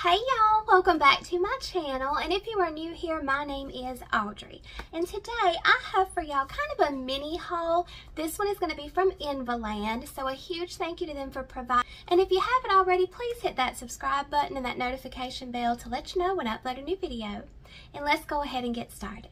Hey y'all, welcome back to my channel, and if you are new here, my name is Audrey, and today I have for y'all kind of a mini haul. This one is going to be from INVOLAND, so a huge thank you to them for providing, and if you haven't already, please hit that subscribe button and that notification bell to let you know when I upload a new video, and let's go ahead and get started.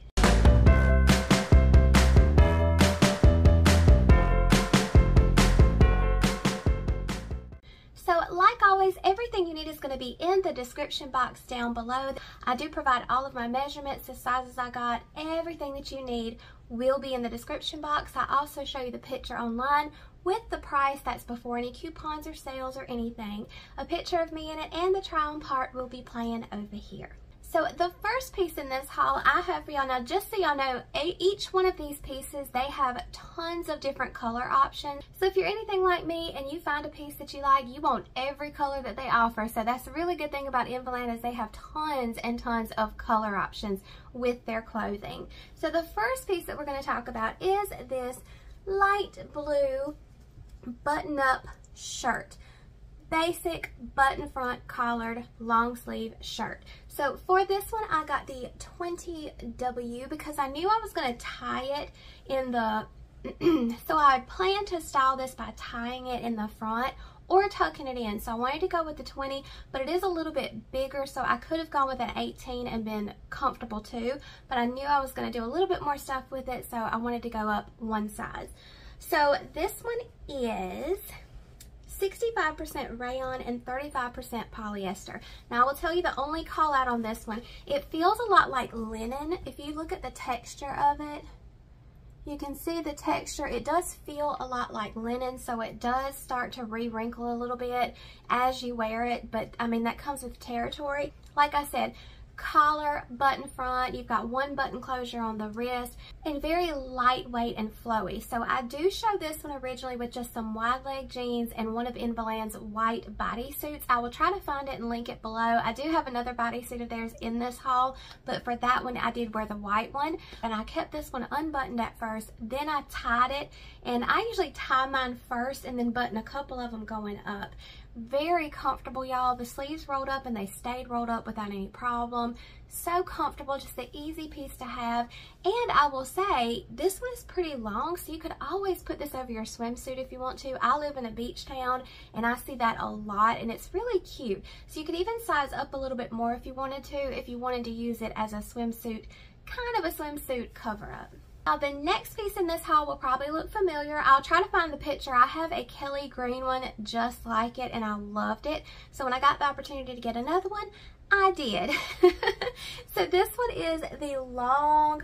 So like always, everything you need is going to be in the description box down below. I do provide all of my measurements, the sizes I got, everything that you need will be in the description box. I also show you the picture online with the price, that's before any coupons or sales or anything. A picture of me in it and the try on part will be playing over here. So the first piece in this haul I have for y'all, now just so y'all know, each one of these pieces, they have tons of different color options. So if you're anything like me and you find a piece that you like, you want every color that they offer. So that's a really good thing about INVOLAND, is they have tons and tons of color options with their clothing. So the first piece that we're going to talk about is this light blue button-up shirt. Basic button front collared long sleeve shirt. So for this one I got the 20W because I knew I was going to tie it in the so I had planned to style this by tying it in the front or tucking it in, so I wanted to go with the 20, but it is a little bit bigger, so I could have gone with an 18 and been comfortable too, but I knew I was going to do a little bit more stuff with it, so I wanted to go up one size. So this one is 65% rayon and 35% polyester. Now I will tell you the only call out on this one, it feels a lot like linen. If you look at the texture of it, you can see the texture. It does feel a lot like linen, so it does start to re-wrinkle a little bit as you wear it, but I mean that comes with territory. Like I said, collar, button front, you've got one button closure on the wrist, and very lightweight and flowy. So I do show this one originally with just some wide leg jeans and one of INVOLAND's white bodysuits. I will try to find it and link it below. I do have another bodysuit of theirs in this haul, but for that one I did wear the white one, and I kept this one unbuttoned at first, then I tied it, and I usually tie mine first and then button a couple of them going up. Very comfortable, y'all. The sleeves rolled up and they stayed rolled up without any problem. So comfortable, just the easy piece to have. And I will say, this one is pretty long, so you could always put this over your swimsuit if you want to. I live in a beach town and I see that a lot, and it's really cute. So you could even size up a little bit more if you wanted to use it as a swimsuit, kind of a swimsuit cover-up. Now the next piece in this haul will probably look familiar. I'll try to find the picture. I have a Kelly green one just like it, and I loved it. So when I got the opportunity to get another one, I did. So this one is the long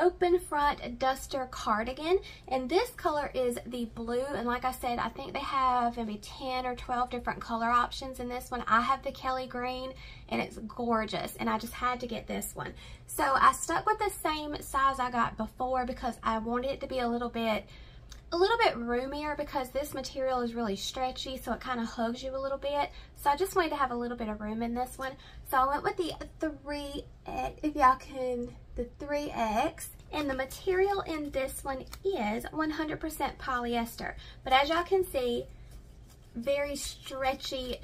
open front duster cardigan, and this color is the blue, and like I said, I think they have maybe 10 or 12 different color options in this one. I have the Kelly green and it's gorgeous, and I just had to get this one. So I stuck with the same size I got before because I wanted it to be a little bit roomier, because this material is really stretchy, so it kind of hugs you a little bit. So I just wanted to have a little bit of room in this one. So I went with the 3X, if y'all can, the 3X. And the material in this one is 100% polyester. But as y'all can see, very stretchy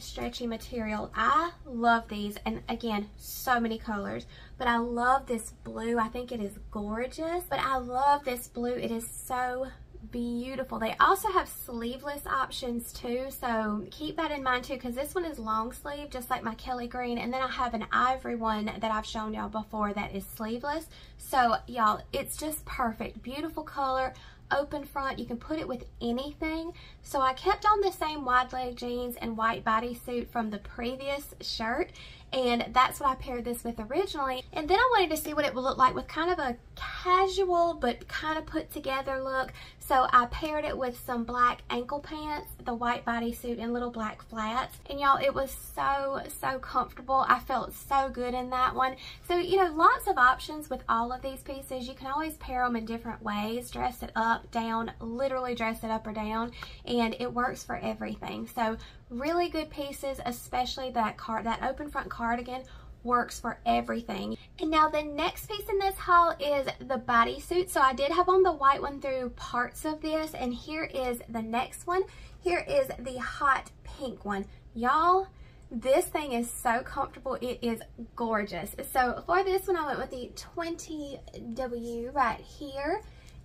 material. I love these, and again, so many colors, but I love this blue. I think it is gorgeous, but I love this blue. It is so beautiful. They also have sleeveless options too, so keep that in mind too, because this one is long sleeve just like my Kelly green, and then I have an ivory one that I've shown y'all before that is sleeveless. So y'all, it's just perfect, beautiful color, open front, you can put it with anything. So I kept on the same wide leg jeans and white bodysuit from the previous shirt, and that's what I paired this with originally, and then I wanted to see what it would look like with kind of a casual but kind of put together look. So I paired it with some black ankle pants, the white bodysuit, and little black flats, and y'all, it was so comfortable. I felt so good in that one. So you know, lots of options with all of these pieces. You can always pair them in different ways, dress it up, down, literally dress it up or down, and it works for everything. So really good pieces, especially that open front cardigan works for everything. And now the next piece in this haul is the bodysuit. So I did have on the white one through parts of this, and here is the next one. Here is the hot pink one. Y'all, This thing is so comfortable. It is gorgeous. So for this one, I went with the 20W right here.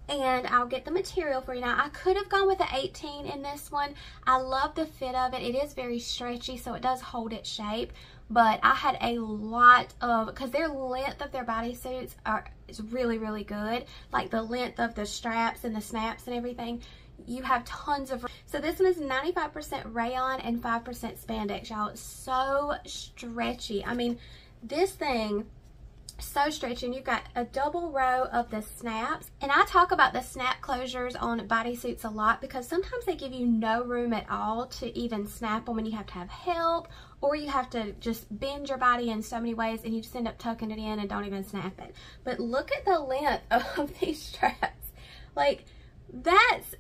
And I'll get the material for you. Now, I could have gone with an 18 in this one. I love the fit of it. It is very stretchy, so it does hold its shape. But I had a lot of, because their length of their bodysuits is really, really good. Like the length of the straps and the snaps and everything. You have tons of, so this one is 95% rayon and 5% spandex, y'all. It's so stretchy. I mean, this thing, so stretchy. And you've got a double row of the snaps, and I talk about the snap closures on bodysuits a lot because sometimes they give you no room at all to even snap them, and you have to have help, or you have to just bend your body in so many ways, and you just end up tucking it in and don't even snap it. But look at the length of these straps. Like, that's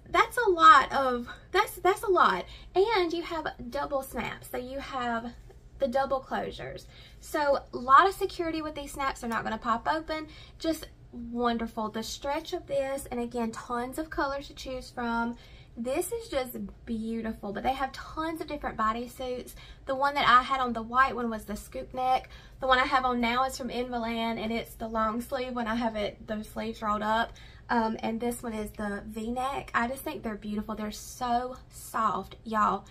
a lot of, that's a lot. And you have double snaps, so you have the double closures. So a lot of security with these snaps. They're not going to pop open. Just wonderful. The stretch of this, and again, tons of colors to choose from. This is just beautiful, but they have tons of different bodysuits. The one that I had on, the white one, was the scoop neck. The one I have on now is from INVOLAND, and it's the long sleeve when I have it, the sleeves rolled up. And this one is the V-neck. I just think they're beautiful. They're so soft, y'all.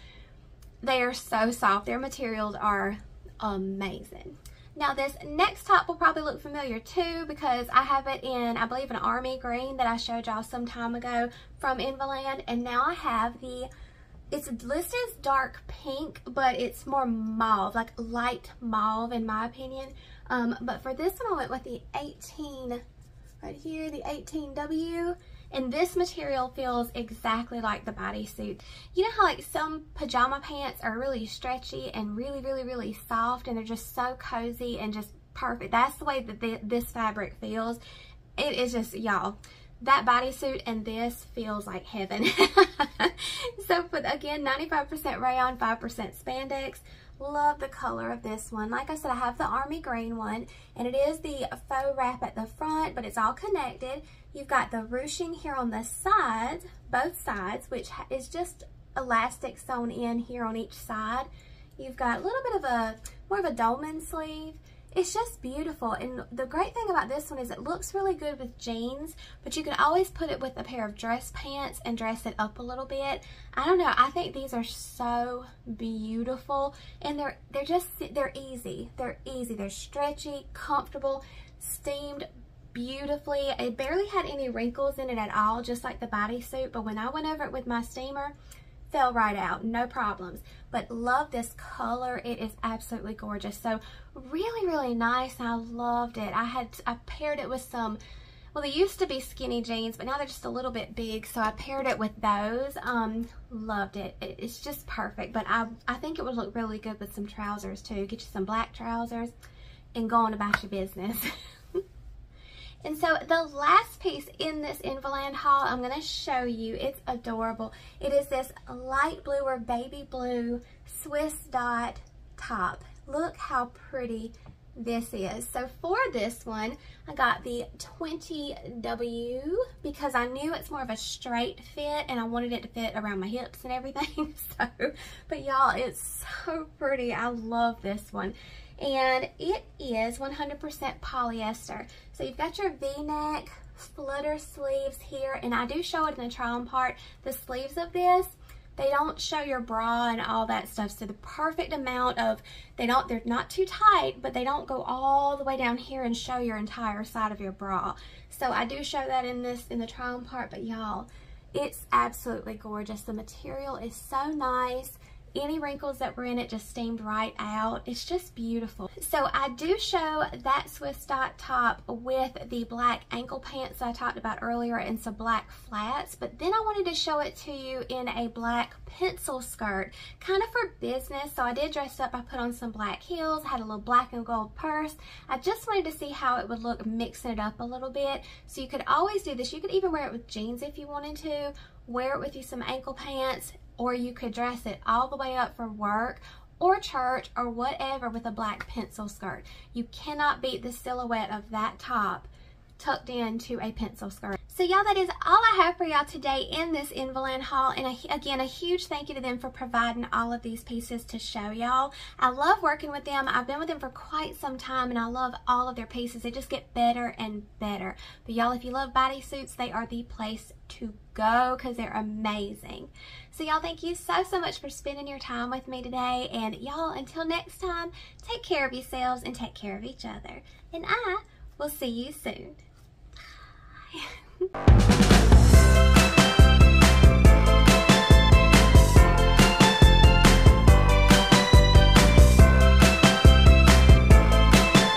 They are so soft. Their materials are amazing. Now, this next top will probably look familiar too because I have it in, I believe, an army green that I showed y'all some time ago from INVOLAND. And now I have the, it's listed as dark pink, but it's more mauve, like light mauve in my opinion. But for this one, I went with the 18, right here, the 18W. And this material feels exactly like the bodysuit. You know how like some pajama pants are really stretchy and really, really, really soft, and they're just so cozy and just perfect. That's the way that this fabric feels. It is just, y'all, that bodysuit and this feels like heaven. So, but again, 95% rayon, 5% spandex. Love the color of this one. Like I said, I have the army green one, and it is the faux wrap at the front, but it's all connected. You've got the ruching here on the sides, both sides, which is just elastic sewn in here on each side. You've got a little bit of a, more of a dolman sleeve. It's just beautiful, and the great thing about this one is it looks really good with jeans, but you can always put it with a pair of dress pants and dress it up a little bit. I don't know, I think these are so beautiful, and they're just, they're easy. They're easy, they're stretchy, comfortable, steamed beautifully. It barely had any wrinkles in it at all, just like the bodysuit, but when I went over it with my steamer, fell right out, no problems. But love this color. It is absolutely gorgeous. So really, really nice. I loved it. I paired it with some, well, they used to be skinny jeans, but now they're just a little bit big, so I paired it with those. Loved it. It's just perfect. But I think it would look really good with some trousers too. Get you some black trousers and go on about your business. And so the last piece in this INVOLAND haul I'm going to show you, it's adorable. It is this light blue or baby blue Swiss dot top. Look how pretty this is. So for this one, I got the 20W because I knew it's more of a straight fit and I wanted it to fit around my hips and everything. So, but y'all, it's so pretty. I love this one. And it is 100% polyester. So you've got your V-neck, flutter sleeves here, and I do show it in the try-on part. The sleeves of this, they don't show your bra and all that stuff. So the perfect amount of, they're not too tight, but they don't go all the way down here and show your entire side of your bra. So I do show that in this, in the try-on part, but y'all, it's absolutely gorgeous. The material is so nice. Any wrinkles that were in it just steamed right out. It's just beautiful. So I do show that Swiss dot top with the black ankle pants that I talked about earlier and some black flats, but then I wanted to show it to you in a black pencil skirt, kind of for business. So I did dress up. I put on some black heels, had a little black and gold purse. I just wanted to see how it would look, mixing it up a little bit. So you could always do this. You could even wear it with jeans if you wanted to, wear it with you some ankle pants, or you could dress it all the way up for work or church or whatever with a black pencil skirt. You cannot beat the silhouette of that top tucked into a pencil skirt. So y'all, that is all I have for y'all today in this INVOLAND haul, and again, a huge thank you to them for providing all of these pieces to show y'all. I love working with them. I've been with them for quite some time, and I love all of their pieces. They just get better and better. But y'all, if you love bodysuits, they are the place to go because they're amazing. So y'all, thank you so much for spending your time with me today, and y'all, until next time, take care of yourselves and take care of each other, and I will see you soon. Bye. Thank you.